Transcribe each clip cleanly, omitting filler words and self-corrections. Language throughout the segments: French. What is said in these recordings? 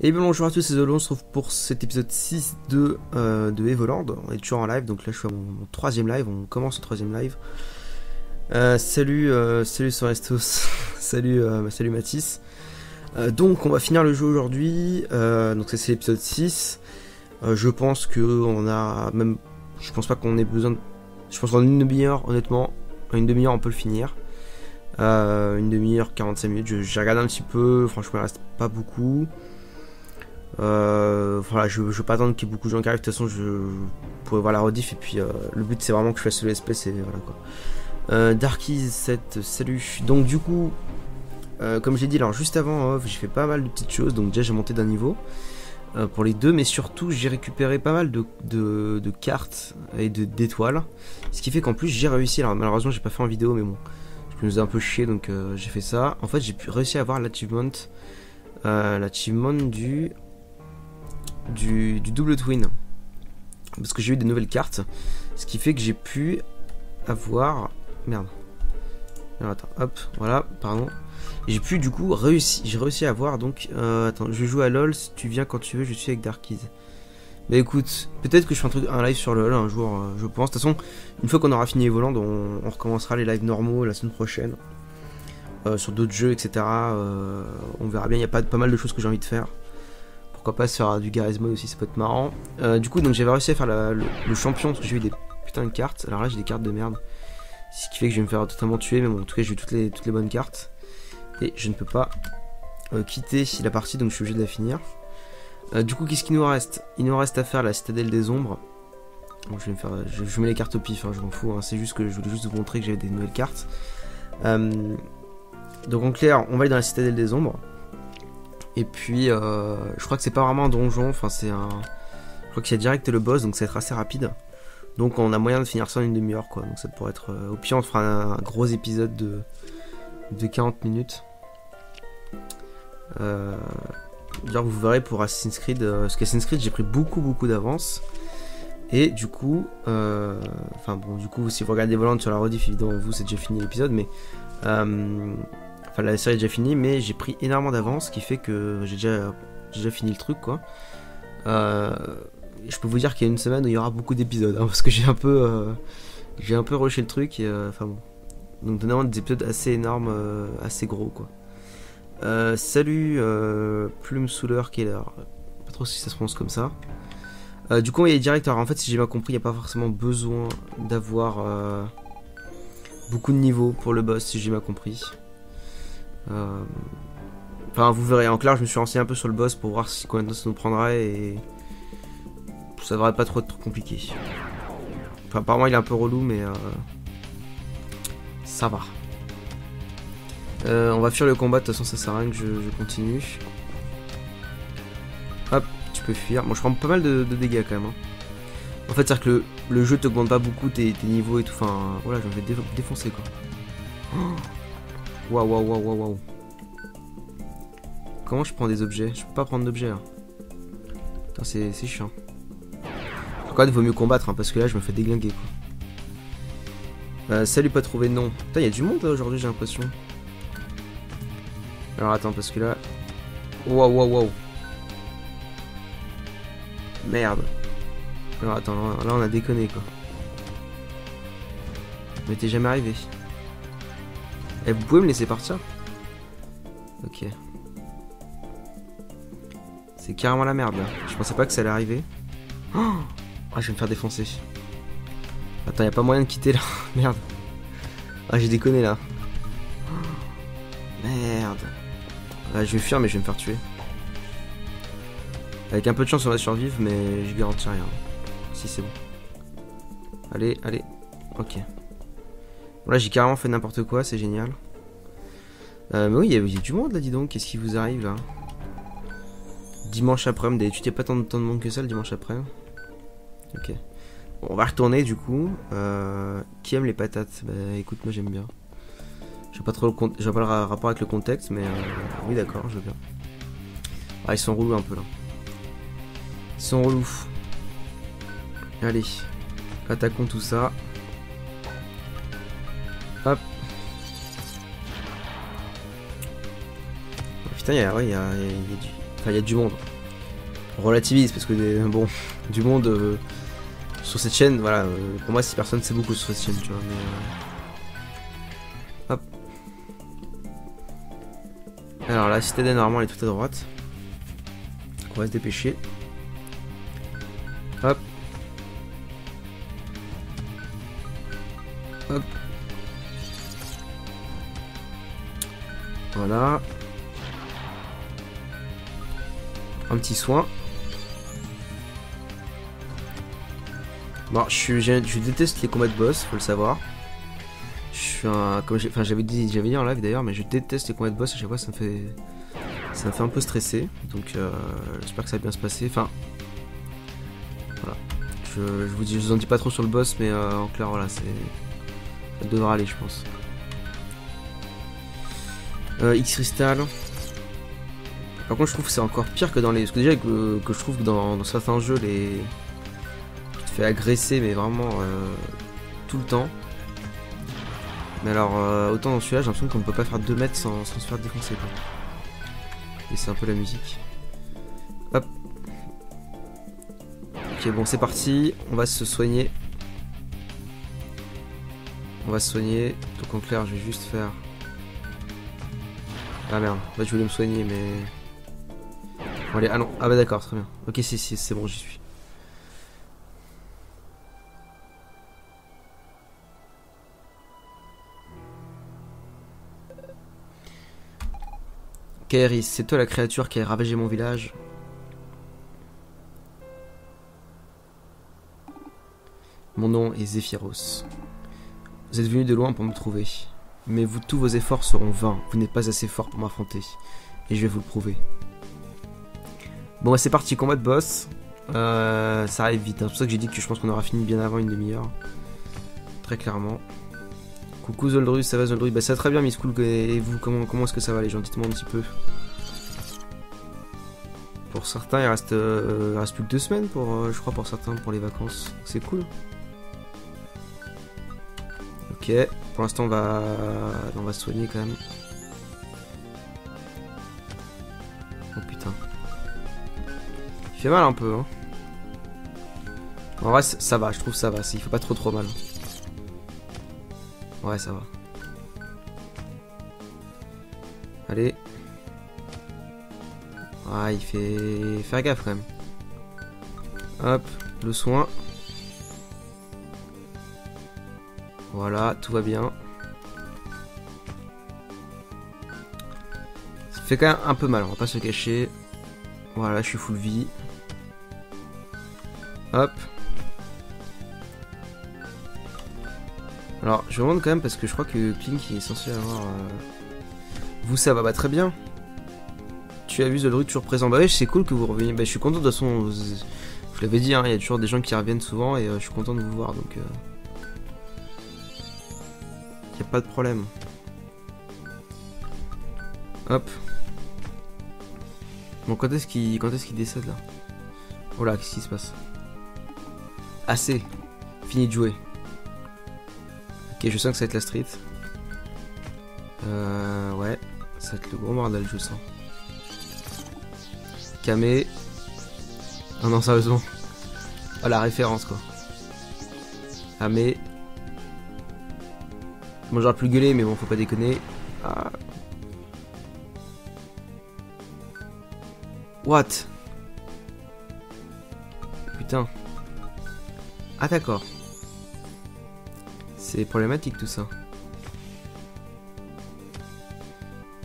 Et bien bonjour à tous, c'est Zolon, on se retrouve pour cet épisode 6 de Evoland. On est toujours en live, donc là je suis à mon troisième live, on commence le troisième live. Salut Sorestos, salut Mathis. Donc on va finir le jeu aujourd'hui, donc c'est l'épisode 6. Je pense que on a même, je pense pas qu'on ait besoin de, je pense qu'en une demi-heure honnêtement, en une demi-heure on peut le finir. Une demi-heure, 45 minutes, j'ai regardé un petit peu, franchement il reste pas beaucoup. Voilà, je veux pas attendre qu'il y ait beaucoup de gens qui arrivent. De toute façon, je pourrais voir la rediff. Et puis, le but c'est vraiment que je fasse le SP. C'est voilà quoi. Darkies 7, salut. Donc, du coup, comme j'ai dit, alors juste avant off, j'ai fait pas mal de petites choses. Donc, déjà, j'ai monté d'un niveau pour les deux, mais surtout, j'ai récupéré pas mal de cartes et d'étoiles. Ce qui fait qu'en plus, j'ai réussi. Alors, malheureusement, j'ai pas fait en vidéo, mais bon, je me faisais un peu chier. Donc, j'ai fait ça. En fait, j'ai pu réussir à avoir l'achievement du double twin, parce que j'ai eu des nouvelles cartes, ce qui fait que j'ai pu avoir, merde, alors, attends, hop, voilà, pardon, j'ai pu du coup j'ai réussi à avoir, donc attends, je joue à LOL, si tu viens quand tu veux, je suis avec Darkies. Bah écoute, peut-être que je fais un live sur LOL un jour, je pense. De toute façon, une fois qu'on aura fini Evoland, on recommencera les lives normaux la semaine prochaine, sur d'autres jeux, etc. On verra bien, il y a pas mal de choses que j'ai envie de faire. Pourquoi pas se faire du Garry's Mod aussi, ça peut être marrant. Du coup, donc j'avais réussi à faire le champion parce que j'ai eu des putains de cartes. Alors là, j'ai des cartes de merde, ce qui fait que je vais me faire totalement tuer. Mais bon, en tout cas, j'ai eu toutes les bonnes cartes. Et je ne peux pas quitter la partie, donc je suis obligé de la finir. Du coup, qu'est-ce qu'il nous reste? Il nous reste à faire la citadelle des ombres. Bon, je mets les cartes au pif, hein, je m'en fous. Hein, c'est juste que je voulais juste vous montrer que j'avais des nouvelles cartes. Donc en clair, on va aller dans la citadelle des ombres. Et puis, je crois que c'est pas vraiment un donjon, enfin c'est un... Je crois qu'il y a direct le boss, donc ça va être assez rapide. Donc on a moyen de finir ça en une demi-heure, quoi. Donc ça pourrait être... Au pire, on fera un gros épisode de 40 minutes. D'ailleurs, vous verrez pour Assassin's Creed, parce qu'Assassin's Creed, j'ai pris beaucoup d'avance. Et du coup... Enfin bon, du coup, si vous regardez Volant sur la rediff, évidemment, vous, c'est déjà fini l'épisode, mais... la série est déjà finie, mais j'ai pris énormément d'avance, ce qui fait que j'ai déjà fini le truc, quoi. Je peux vous dire qu'il y a une semaine où il y aura beaucoup d'épisodes, hein, parce que j'ai un peu rushé le truc, enfin bon. Donc notamment des épisodes assez énormes, assez gros, quoi. Salut Plume Souleur Keller, pas trop si ça se prononce comme ça. Du coup, il y a direct. Alors en fait, si j'ai bien compris, il n'y a pas forcément besoin d'avoir beaucoup de niveaux pour le boss, si j'ai bien compris. Enfin, vous verrez. En clair, je me suis renseigné un peu sur le boss pour voir si combien de temps ça nous prendrait et ça devrait pas trop être compliqué. Enfin, apparemment, il est un peu relou, mais ça va. On va fuir le combat. De toute façon, ça sert à rien que je continue. Hop, tu peux fuir. Moi, bon, je prends pas mal de dégâts quand même. Hein. En fait, c'est-à-dire que le jeu t'augmente pas beaucoup tes niveaux et tout. Enfin, voilà, j'en vais défoncer quoi. Oh, Waouh. Comment je prends des objets? Je peux pas prendre d'objets là. Putain, c'est chiant. En fait, il vaut mieux combattre, hein, parce que là je me fais déglinguer quoi. Salut, pas trouvé, non. Putain, il y a du monde là aujourd'hui, j'ai l'impression. Alors attends, parce que là. Waouh. Merde. Alors attends, là on a déconné quoi. Mais t'es jamais arrivé. Eh, vous pouvez me laisser partir? Ok. C'est carrément la merde là. Je pensais pas que ça allait arriver. Oh, ah, je vais me faire défoncer. Attends, y'a pas moyen de quitter là. Merde. Ah, j'ai déconné là. Oh, merde. Ah, je vais fuir, mais je vais me faire tuer. Avec un peu de chance, on va survivre, mais je garantis rien. Si, c'est bon. Allez. Ok. Là j'ai carrément fait n'importe quoi, c'est génial. Mais oui, il y a du monde là, dis donc. Qu'est-ce qui vous arrive là? Dimanche après-midi, tu t'es pas tant de monde que ça le dimanche après-midi. Ok. Bon, on va retourner du coup. Qui aime les patates? Bah écoute, moi j'aime bien. Je vois pas trop le rapport avec le contexte, mais oui d'accord, je veux bien. Ah, ils sont relous un peu là. Ils sont relous. Allez, attaquons tout ça. Hop. Oh, putain, il y a du... Enfin, il y a du monde. Relativise, parce que bon, du monde sur cette chaîne, voilà. Pour moi, 6 personnes, c'est beaucoup sur cette chaîne, tu vois. Mais, hop. Alors, la citadelle, normalement, elle est toute à droite. Donc, on va se dépêcher. Hop. Hop. Voilà. Un petit soin. Bon, je déteste les combats de boss, faut le savoir. Je suis un, comme j'avais dit en live d'ailleurs, mais je déteste les combats de boss. À chaque fois, ça me fait un peu stresser. Donc, j'espère que ça va bien se passer. Enfin, voilà. Je vous en dis pas trop sur le boss, mais en clair, voilà, c'est, ça devra aller, je pense. X-Cristal. Par contre, je trouve que c'est encore pire que dans les... Parce que déjà, que je trouve que dans certains jeux, les... Tu te fais agresser, mais vraiment tout le temps. Mais alors, autant dans celui-là, j'ai l'impression qu'on ne peut pas faire 2 mètres sans se faire défoncer, quoi. Et c'est un peu la musique. Hop. Ok, bon, c'est parti. On va se soigner. On va se soigner. Donc, en clair, je vais juste faire... Ah merde, là, je voulais me soigner, mais... Bon, allez, ah non, ah bah d'accord, très bien. Ok, si, c'est bon, j'y suis. Kaeris, c'est toi la créature qui a ravagé mon village. Mon nom est Zephyros. Vous êtes venu de loin pour me trouver. Mais vous, tous vos efforts seront vains. Vous n'êtes pas assez fort pour m'affronter. Et je vais vous le prouver. Bon bah c'est parti, combat de boss. Ça arrive vite, hein. C'est pour ça que j'ai dit que je pense qu'on aura fini bien avant une demi-heure. Très clairement. Coucou Zoldru, ça va Zoldru? Bah ça va très bien Miss Cool, et vous, comment est-ce que ça va les gens? Dites-moi un petit peu. Pour certains il reste plus que 2 semaines pour, je crois pour certains, pour les vacances. C'est cool. Ok, pour l'instant on va se soigner quand même. Oh putain. Il fait mal un peu, hein. En vrai, ça va, je trouve ça va. Il fait pas trop mal. Ouais, ça va. Allez. Ah, il fait... Faire gaffe, quand même. Hop, le soin. Voilà, tout va bien. Ça fait quand même un peu mal, on va pas se cacher. Voilà, je suis full vie. Hop. Alors, je me demande quand même parce que je crois que Kling est censé avoir... Vous, ça va, bah très bien. Tu as vu Zoldru toujours présent. Bah oui, c'est cool que vous reveniez. Bah je suis content, de toute façon, je l'avais dit, hein, il y a toujours des gens qui reviennent souvent et je suis content de vous voir, donc... Y a pas de problème. Hop. Bon, quand est-ce qu'il décède là? Oh là, qu'est-ce qui se passe? Assez. Fini de jouer. Ok, je sens que ça va être la street. Ouais. Ça va être le gros bordel, je sens. Camé. Non, non, sérieusement. Oh, la référence, quoi. Camé. Bon, j'aurais plus gueulé, mais bon, faut pas déconner. Ah. What? Putain. Ah d'accord. C'est problématique tout ça.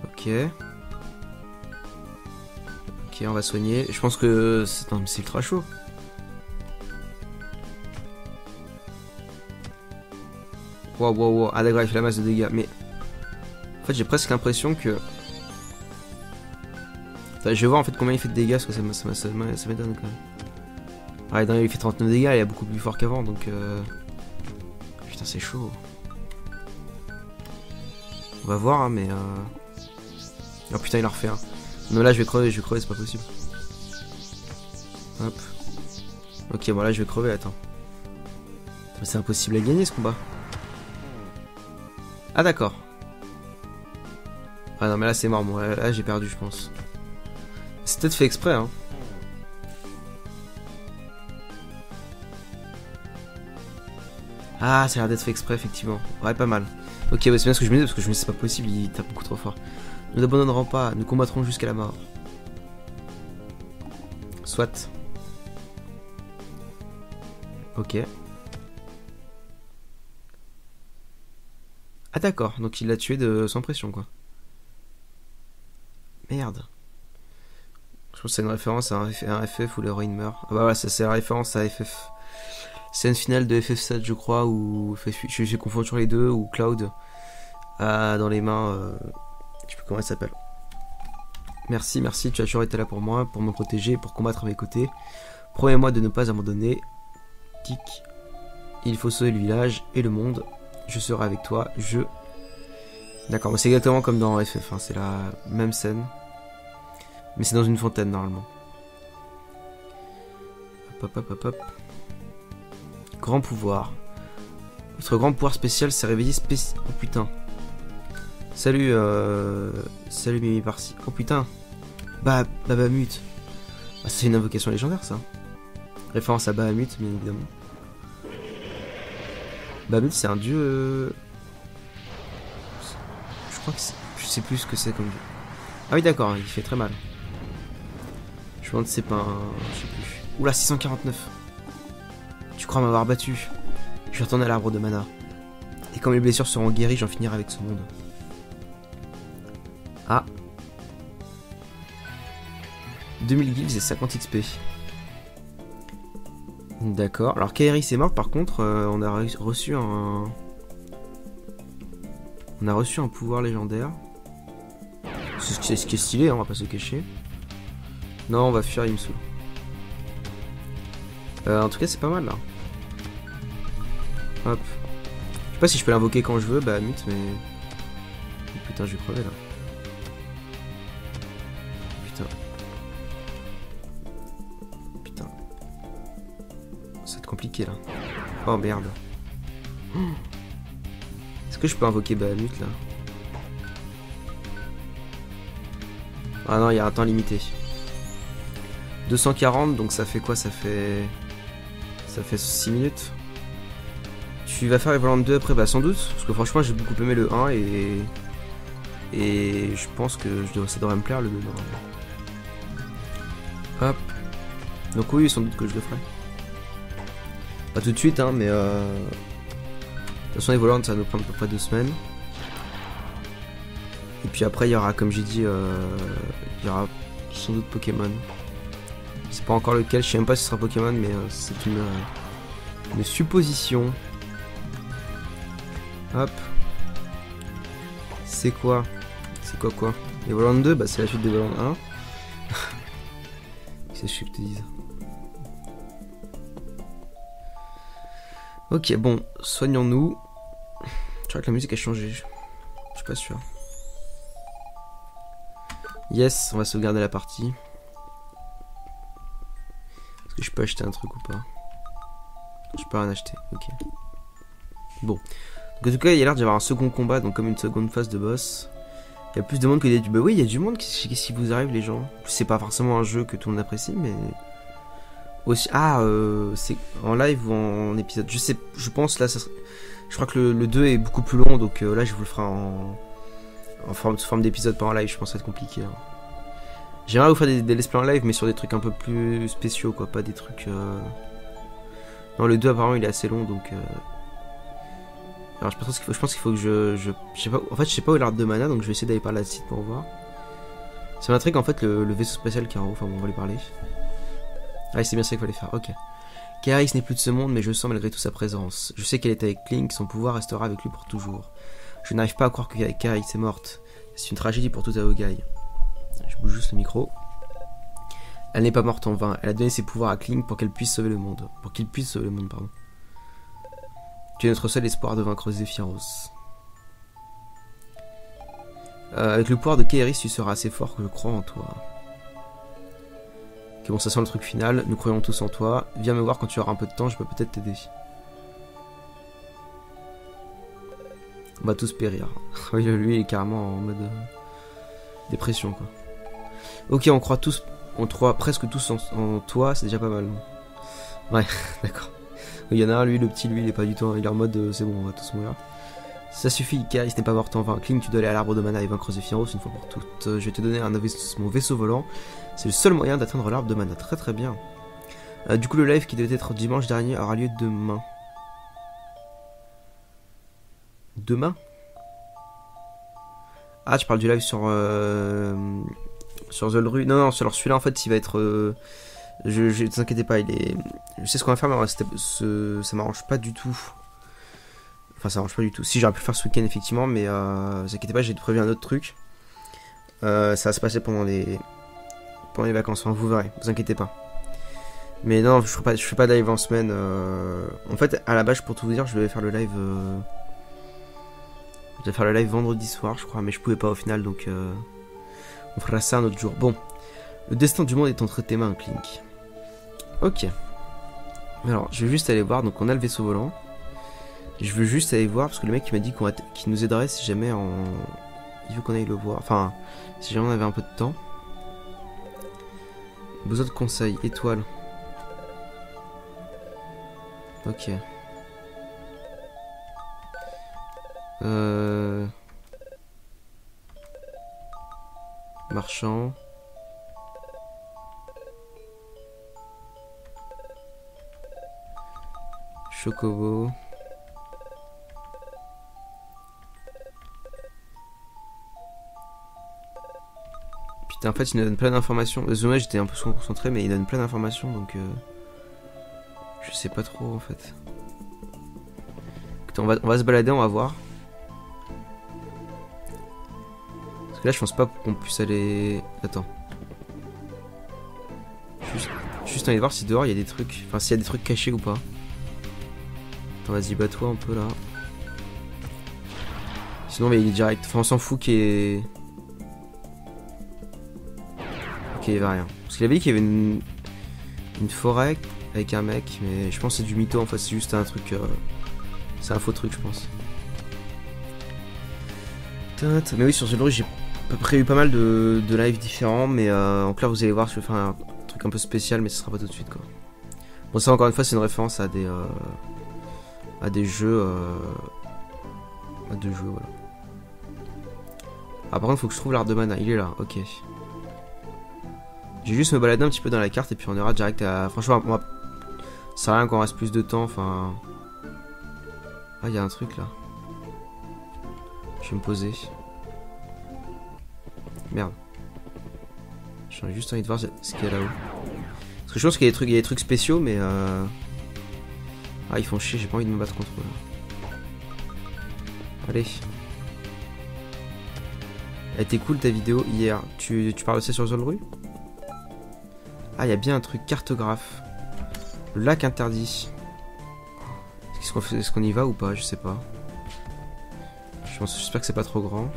Ok. Ok, on va soigner. Je pense que c'est ultra chaud. Wow. Ah d'accord, il fait la masse de dégâts. Mais en fait, j'ai presque l'impression que... Je vais voir en fait combien il fait de dégâts parce que ça m'étonne quand même. Ah, il fait 39 dégâts, il est beaucoup plus fort qu'avant donc. Putain, c'est chaud. On va voir, hein, mais. Oh putain, il en refait un. Hein. Non, là je vais crever, c'est pas possible. Hop. Ok, bon là je vais crever, attends. C'est impossible à gagner ce combat. Ah d'accord. Ah non, mais là c'est mort, moi. Là j'ai perdu, je pense. C'est peut-être fait exprès, hein. Ah, ça a l'air d'être fait exprès, effectivement. Ouais, pas mal. Ok, ouais, c'est bien ce que je me disais, parce que je me disais, c'est pas possible, il tape beaucoup trop fort. Nous n'abandonnerons pas, nous combattrons jusqu'à la mort. Soit. Ok. Ah d'accord, donc il l'a tué de sans pression, quoi. Merde. Je pense que c'est une référence à un FF où l'héroïne meurt. Ah bah voilà, ça c'est la référence à FF. C'est une finale de FF7, je crois, où j'ai confondu sur les deux, où Cloud a dans les mains... je sais plus comment elle s'appelle. Merci, merci, tu as toujours été là pour moi, pour me protéger, pour combattre à mes côtés. Promets-moi de ne pas abandonner. Tic. Il faut sauver le village et le monde. Je serai avec toi, je... D'accord, c'est exactement comme dans FF, hein, c'est la même scène. Mais c'est dans une fontaine, normalement. Hop, hop, hop, hop. Grand pouvoir. Votre grand pouvoir spécial s'est réveillé Oh putain. Salut, Salut Mimi Parsi. Oh putain. Bahamut. Ah, c'est une invocation légendaire, ça. Référence à Bahamut, bien évidemment. Bahamut, c'est un dieu... Je crois que c'est... Je sais plus ce que c'est comme dieu. Ah oui, d'accord, il fait très mal. Je me demande si c'est pas un... Je sais plus. Oula, 649. Tu crois m'avoir battu. Je vais retourner à l'arbre de mana. Et quand mes blessures seront guéries, j'en finirai avec ce monde. Ah. 2000 guilds et 50 XP. D'accord. Alors Kaeris est mort, par contre, on a reçu un... On a reçu un pouvoir légendaire. C'est ce qui est stylé, hein, on va pas se cacher. Non, on va fuir, il me saoule. En tout cas, c'est pas mal, là. Hop. Je sais pas si je peux l'invoquer quand je veux, bah, mute, mais... Oh, putain, je vais crever, là. Putain. Putain. Ça va être compliqué, là. Oh, merde. Est-ce que je peux invoquer Bahamut, là? Ah non, il y a un temps limité. 240, donc ça fait quoi? Ça fait 6 minutes. Tu vas faire Evoland 2 après? Bah sans doute, parce que franchement j'ai beaucoup aimé le 1 et je pense que ça devrait me plaire le 2. Hop. Donc oui, sans doute que je le ferai. Pas tout de suite, hein, mais de toute façon Evoland ça va nous prendre à peu près 2 semaines. Et puis après il y aura, comme j'ai dit, il y aura sans doute Pokémon. C'est pas encore lequel, je sais même pas si ce sera Pokémon, mais c'est une supposition. Hop. C'est quoi? C'est quoi? Les Volant 2, bah c'est la suite des Volant 1. C'est ce que je te dis. Ok, bon, soignons-nous. Je crois que la musique a changé. Je suis pas sûr. Yes, on va sauvegarder la partie. Est-ce que je peux acheter un truc ou pas? Je peux rien acheter, ok. Bon. Donc en tout cas, il y a l'air d'y avoir un second combat, donc comme une seconde phase de boss. Il y a plus de monde que des... Bah oui, il y a du monde, qu'est-ce qui vous arrive les gens? C'est pas forcément un jeu que tout le monde apprécie, mais... Aussi... Ah, c'est en live ou en épisode? Je sais, je pense là, ça serait... Je crois que le 2 est beaucoup plus long, donc là je vous le ferai sous forme d'épisode, pas en live, je pense que ça va être compliqué. Hein. J'aimerais vous faire des let's play en live, mais sur des trucs un peu plus spéciaux, quoi, pas des trucs... Non, le 2, apparemment, il est assez long, donc... Alors, je pense qu'il faut que je sais pas... En fait, je sais pas où est l'arbre de mana, donc je vais essayer d'aller par la site pour voir. Ça m'intrigue, en fait, le vaisseau spatial qui est en haut, enfin, bon, on va lui parler. Ah, c'est bien ça qu'il fallait faire, ok. Kaeris n'est plus de ce monde, mais je sens malgré tout sa présence. Je sais qu'elle est avec Kling, son pouvoir restera avec lui pour toujours. Je n'arrive pas à croire que Kaeris est morte. C'est une tragédie pour tout Aogai. Je bouge juste le micro. Elle n'est pas morte en vain. Elle a donné ses pouvoirs à Kling pour qu'elle puisse sauver le monde. Pour qu'il puisse sauver le monde, pardon. Tu es notre seul espoir de vaincre Zephyros. Avec le pouvoir de Kaeris, tu seras assez fort que je crois en toi. Ok, bon, ça sent le truc final. Nous croyons tous en toi. Viens me voir quand tu auras un peu de temps. Je peux peut-être t'aider. On va tous périr. Lui, il est carrément en mode dépression, quoi. Ok, on croit tous On te croit presque tous en toi, c'est déjà pas mal. Ouais, d'accord. Il y en a un, lui, il est pas du tout en rigueur mode, c'est bon, on va tous mourir. Ça suffit, Kaeris n'est pas mort, enfin, Kling, tu dois aller à l'arbre de mana et vaincre Zephyros une fois pour toutes. Je vais te donner mon vaisseau volant, c'est le seul moyen d'atteindre l'arbre de mana, très très bien. Du coup, le live qui devait être dimanche dernier aura lieu demain. Demain? Ah, tu parles du live sur sur Zoldru. Non, non, alors celui-là en fait il va être... je t'inquiétez pas, il est... Je sais ce qu'on va faire, mais ça m'arrange pas du tout. Enfin, ça m'arrange pas du tout. Si, j'aurais pu le faire ce week-end effectivement, mais ne vous inquiétez pas, j'ai prévu un autre truc. Ça va se passer pendant les vacances, enfin, vous verrez, vous inquiétez pas. Mais non, je fais pas de live en semaine. En fait, à la base, pour tout vous dire, je devais faire le live... Je vais faire le live vendredi soir, je crois, mais je pouvais pas au final, donc on fera ça un autre jour. Bon, le destin du monde est entre tes mains, Clink. Ok. Alors, je vais juste aller voir, donc on a le vaisseau volant. Je veux juste aller voir, parce que le mec il m'a dit qu'il nous aiderait si jamais on... Il veut qu'on aille le voir, enfin, si jamais on avait un peu de temps. Besoin de conseils, étoile. Ok. Marchand. Chocobo. Putain, en fait, il nous donne plein d'informations. Désolé, j'étais un peu souvent concentré, mais il donne plein d'informations, donc je sais pas trop en fait. Écoutez, on va se balader, on va voir. Là, je pense pas qu'on puisse aller... Attends. Juste aller voir si dehors il y a des trucs... Enfin, s'il y a des trucs cachés ou pas. Attends, vas-y, bats-toi un peu, là. Sinon, mais il est direct. Enfin, on s'en fout qu'il y ait... Ok, il y avait rien. Parce qu'il avait dit qu'il y avait une forêt avec un mec, mais je pense que c'est du mytho, en fait. C'est juste un truc... C'est un faux truc, je pense. Mais oui, sur Zoldru, j'ai prévu pas mal de lives différents, mais en clair, vous allez voir, je vais faire un truc un peu spécial, mais ce sera pas tout de suite, quoi. Bon, ça, encore une fois, c'est une référence à des jeux... à deux jeux, voilà. Ah, par contre, faut que je trouve l'arbre de mana. Il est là, ok. J'ai juste me balader un petit peu dans la carte, et puis on ira direct à... Franchement, moi, ça sert à rien qu'on reste plus de temps, enfin... Ah, il y a un truc, là. Je vais me poser. Merde. J'en ai juste envie de voir ce qu'il y a là-haut. Parce que je pense qu'il y a des trucs spéciaux, mais... Ah, ils font chier, j'ai pas envie de me battre contre eux. Allez. Elle était cool ta vidéo hier. Tu parles aussi sur Zoldru? Ah, il y a bien un truc cartographe. Le lac interdit. Est-ce qu'on y va ou pas? Je sais pas. J'espère que c'est pas trop grand.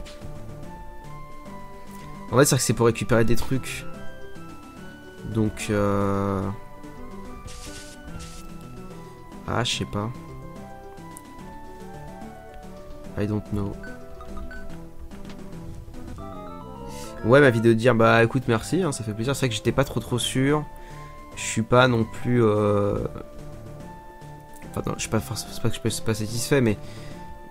En fait, c'est que c'est pour récupérer des trucs. Donc, ah, je sais pas. I don't know. Ouais, ma vidéo de dire, bah écoute, merci, hein, ça fait plaisir. C'est vrai que j'étais pas trop sûr. Je suis pas non plus... Enfin, non, je suis pas, c'est pas que je suis pas satisfait, mais...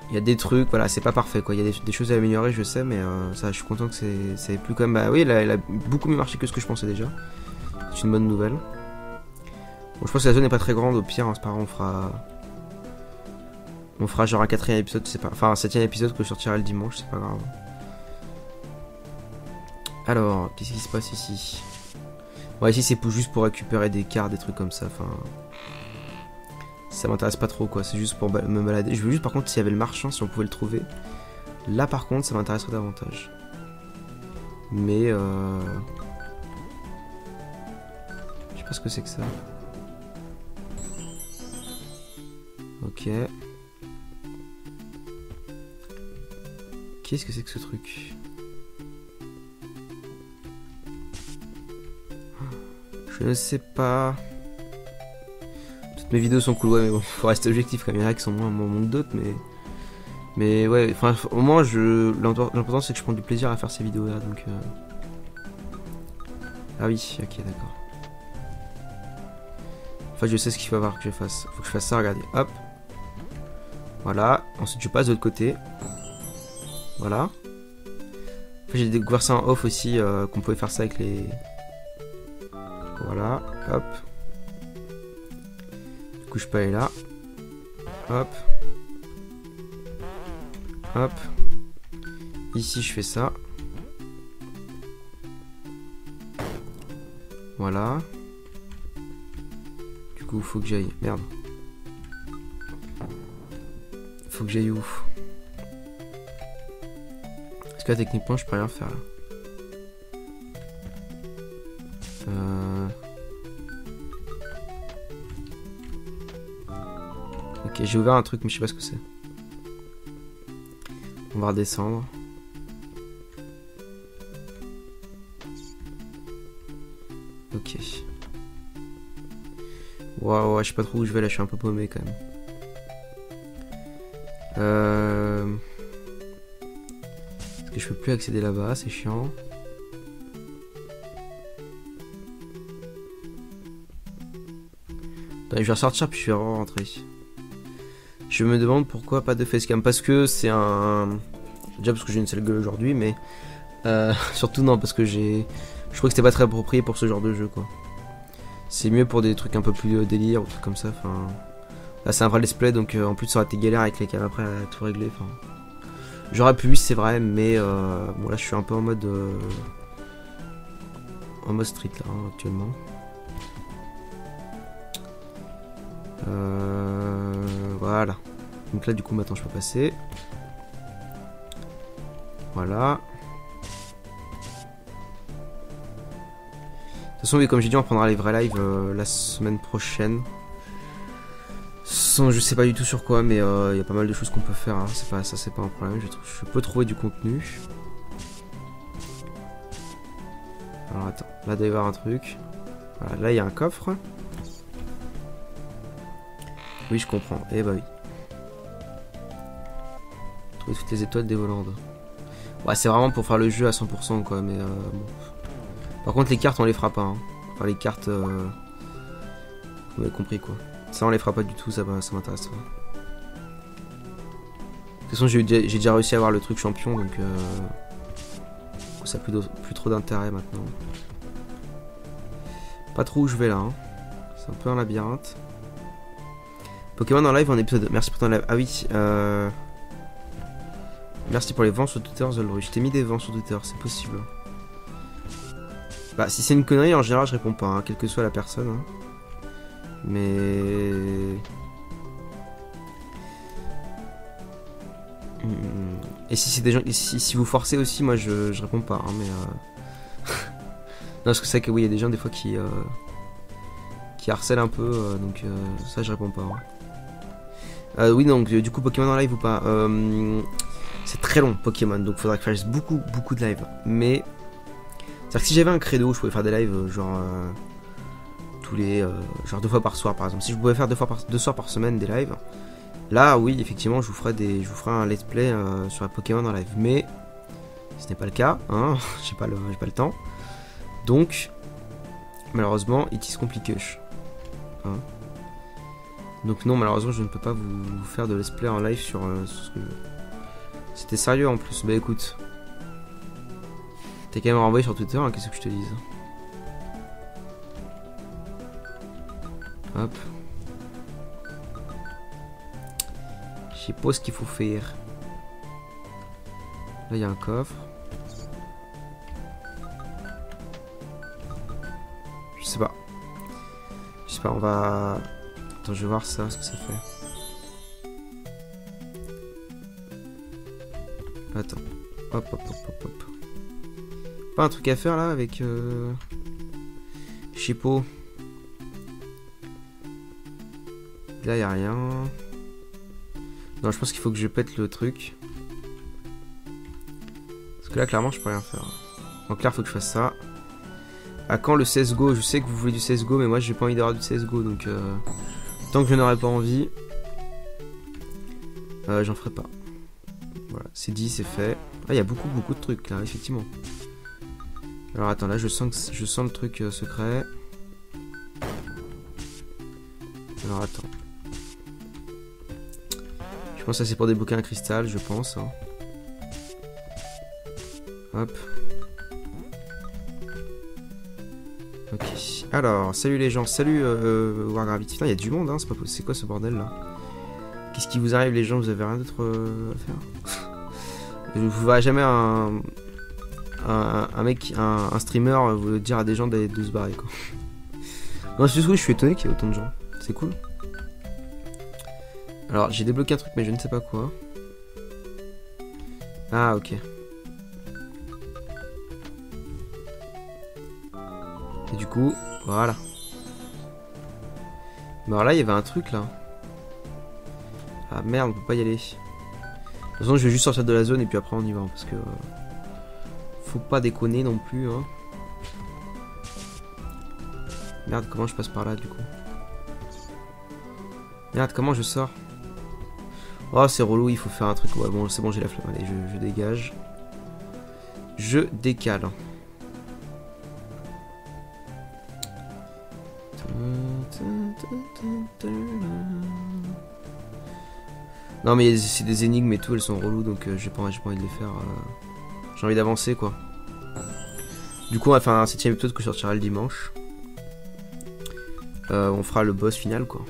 Il y a des trucs, voilà, c'est pas parfait, quoi. Il y a des choses à améliorer, je sais, mais ça, je suis content que c'est plus comme... Bah oui, elle a beaucoup mieux marché que ce que je pensais déjà. C'est une bonne nouvelle. Bon, je pense que la zone n'est pas très grande, au pire, hein, c'est pas grave, on fera... On fera genre un 4e épisode, c'est pas... Enfin, un 7e épisode que je sortirai le dimanche, c'est pas grave. Alors, qu'est-ce qui se passe ici? Bon, ici, c'est juste pour récupérer des cartes, des trucs comme ça, enfin... Ça m'intéresse pas trop, quoi, c'est juste pour me balader. Je veux juste, par contre, s'il y avait le marchand, si on pouvait le trouver. Là, par contre, ça m'intéresserait davantage. Mais je sais pas ce que c'est que ça. Ok. Qu'est-ce que c'est que ce truc? Je ne sais pas... Mes vidéos sont cool, ouais, mais bon, faut rester objectif quand même. Il y en a qui sont moins bon que d'autres, mais ouais, enfin, au moins, l'important c'est que je prends du plaisir à faire ces vidéos là, donc Ah oui, ok, d'accord. Enfin, je sais ce qu'il va falloir que je fasse. Faut que je fasse ça, regardez. Hop. Voilà. Ensuite, je passe de l'autre côté. Voilà. Enfin, j'ai découvert ça en off aussi, qu'on pouvait faire ça avec les... Voilà. Hop. Du coup, je peux aller là. Hop. Hop. Ici, je fais ça. Voilà. Du coup, faut que j'aille. Merde. Faut que j'aille où? Parce que là, techniquement, je peux rien faire là. Ok, j'ai ouvert un truc, mais je sais pas ce que c'est. On va redescendre. Ok. Waouh, je sais pas trop où je vais là, je suis un peu paumé quand même. Parce que je peux plus accéder là-bas, c'est chiant. Attends, je vais ressortir puis je vais rentrer. Je me demande pourquoi pas de facecam, parce que c'est un... Déjà parce que j'ai une sale gueule aujourd'hui, mais... surtout non, parce que j'ai... Je trouve que c'était pas très approprié pour ce genre de jeu, quoi. C'est mieux pour des trucs un peu plus délire, ou trucs comme ça, enfin... Là, c'est un vrai let's play, donc en plus, ça aurait été galère avec les cams après à tout régler, enfin... J'aurais pu, c'est vrai, mais... bon, là, je suis un peu en mode... En mode street, là, hein, actuellement. Voilà. Donc là, du coup, maintenant, je peux passer. Voilà. De toute façon, oui, comme j'ai dit, on prendra les vrais lives la semaine prochaine. Sans, je sais pas du tout sur quoi, mais il y a pas mal de choses qu'on peut faire. Hein. C'est pas ça, c'est pas un problème. Je peux trouver du contenu. Alors attends, là, il doit y avoir un truc. Voilà, là, il y a un coffre. Oui, je comprends. Eh bah oui. Trouver toutes les étoiles des Volandes. Ouais, c'est vraiment pour faire le jeu à 100%, quoi. Mais bon. Par contre, les cartes, on les fera pas. Hein. Enfin, les cartes... Vous avez compris, quoi. Ça, on les fera pas du tout. Ça, ça m'intéresse pas. De toute façon, j'ai déjà réussi à avoir le truc champion, donc... Ça a plus trop d'intérêt, maintenant. Pas trop où je vais, là. Hein. C'est un peu un labyrinthe. Pokémon en live en épisode. Merci pour ton live. Ah oui. Merci pour les vents sur Twitter, Zoldru. Je t'ai mis des vents sur Twitter, c'est possible. Bah, si c'est une connerie, en général, je réponds pas, hein, quelle que soit la personne. Hein. Mais. Et si c'est des gens. Si vous forcez aussi, moi je réponds pas. Hein, mais. Non, parce que c'est vrai que oui, il y a des gens des fois qui harcèlent un peu. Donc ça, je réponds pas. Hein. Oui, donc du coup, Pokémon en live ou pas, c'est très long Pokémon, donc faudra que je fasse beaucoup de lives. Mais c'est-à-dire que si j'avais un credo, je pouvais faire des lives genre tous les genre 2 fois par soir par exemple. Si je pouvais faire 2 soirs par semaine des lives, là oui effectivement je vous ferai un let's play sur la Pokémon en live. Mais ce n'est pas le cas, hein. j'ai pas le temps. Donc malheureusement it is compliqué. Hein. Donc non, malheureusement, je ne peux pas vous faire de let's play en live sur, sur ce que je veux. C'était sérieux en plus. Bah écoute. T'es quand même renvoyé sur Twitter, hein, qu'est-ce que je te dise. Hop. Je sais pas ce qu'il faut faire. Là, il y a un coffre. Je sais pas. Je sais pas, on va... Attends, je vais voir ça, ce que ça fait. Attends. Hop, hop, hop, hop, hop. Pas un truc à faire, là, avec... Chipo. Là, y'a rien. Non, je pense qu'il faut que je pète le truc. Parce que là, clairement, je peux rien faire. En clair, faut que je fasse ça. À quand le CSGO? Je sais que vous voulez du CSGO, mais moi, j'ai pas envie d'avoir du CSGO, donc... Tant que je n'aurai pas envie, j'en ferai pas. Voilà, c'est dit, c'est fait. Ah, il y a beaucoup de trucs là, effectivement. Alors attends, là je sens le truc secret. Alors attends. Je pense que c'est pour des bouquins à cristal, je pense. Hein. Hop. Ok. Alors, salut les gens, salut WarGravity. Putain, il y a du monde, hein, c'est quoi ce bordel là? Qu'est-ce qui vous arrive les gens? Vous avez rien d'autre à faire? Je ne vous verrai jamais un streamer vous dire à des gens de se barrer quoi. Non, c'est juste que je suis étonné qu'il y ait autant de gens. C'est cool. Alors, j'ai débloqué un truc, mais je ne sais pas quoi. Ah, ok. Et du coup, voilà. Mais alors là, il y avait un truc là. Ah merde, on peut pas y aller. De toute façon, je vais juste sortir de la zone et puis après on y va, hein, parce que faut pas déconner non plus. Hein. Merde, comment je passe par là du coup? Merde, comment je sors? Oh, c'est relou, il faut faire un truc. Ouais, bon, c'est bon, j'ai la flamme. Allez, je dégage. Je décale. Non mais c'est des énigmes et tout, elles sont reloues donc j'ai pas envie de les faire. J'ai envie d'avancer quoi. Du coup on va faire un 7ème épisode que je sortirai le dimanche. On fera le boss final quoi.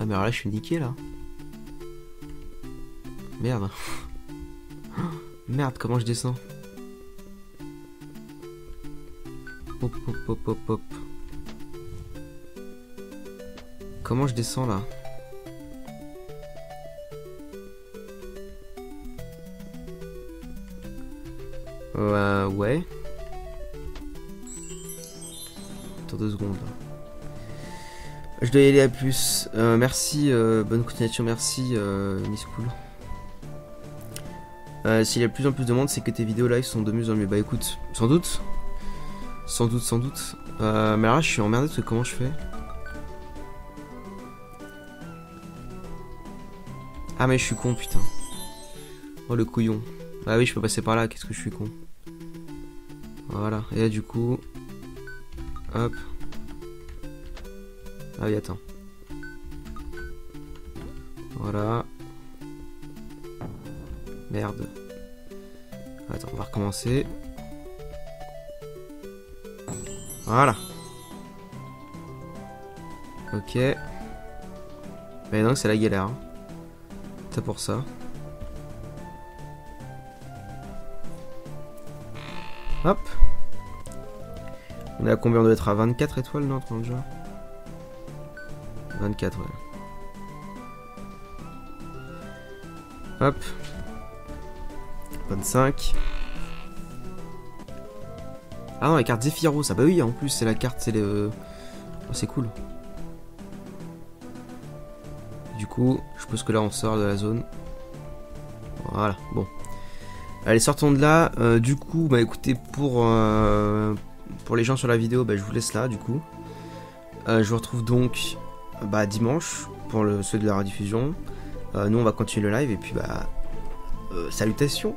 Ah mais alors là je suis niqué là. Merde. Merde, comment je descends? Hop hop hop hop hop. Comment je descends là? Ouais. Attends 2 secondes. Je dois y aller à plus. Merci, bonne continuation, merci Miss Cool. S'il y a de plus en plus de monde, c'est que tes vidéos live sont de mieux en mieux. Bah écoute, sans doute. Sans doute, sans doute. Mais là je suis emmerdé parce que comment je fais? Ah mais je suis con putain. Oh le couillon. Ah oui je peux passer par là, qu'est-ce que je suis con. Voilà, et là du coup... Hop. Ah oui attends. Voilà. Merde. Attends, on va recommencer. Voilà. Ok. Mais non c'est la galère. Hein. Pour ça. Hop. On est à combien? On doit être à 24 étoiles, non? 30 déjà. 24, ouais. Hop. 25. Ah non, la carte Zephyros. Ah bah oui, en plus, c'est la carte, c'est le... Oh, c'est cool. Du coup, je pense que là on sort de la zone. Voilà, bon. Allez, sortons de là. Du coup, bah écoutez, pour les gens sur la vidéo, bah, je vous laisse là, du coup. Je vous retrouve donc bah, dimanche pour ceux de la rediffusion. Nous, on va continuer le live et puis, bah, salutations.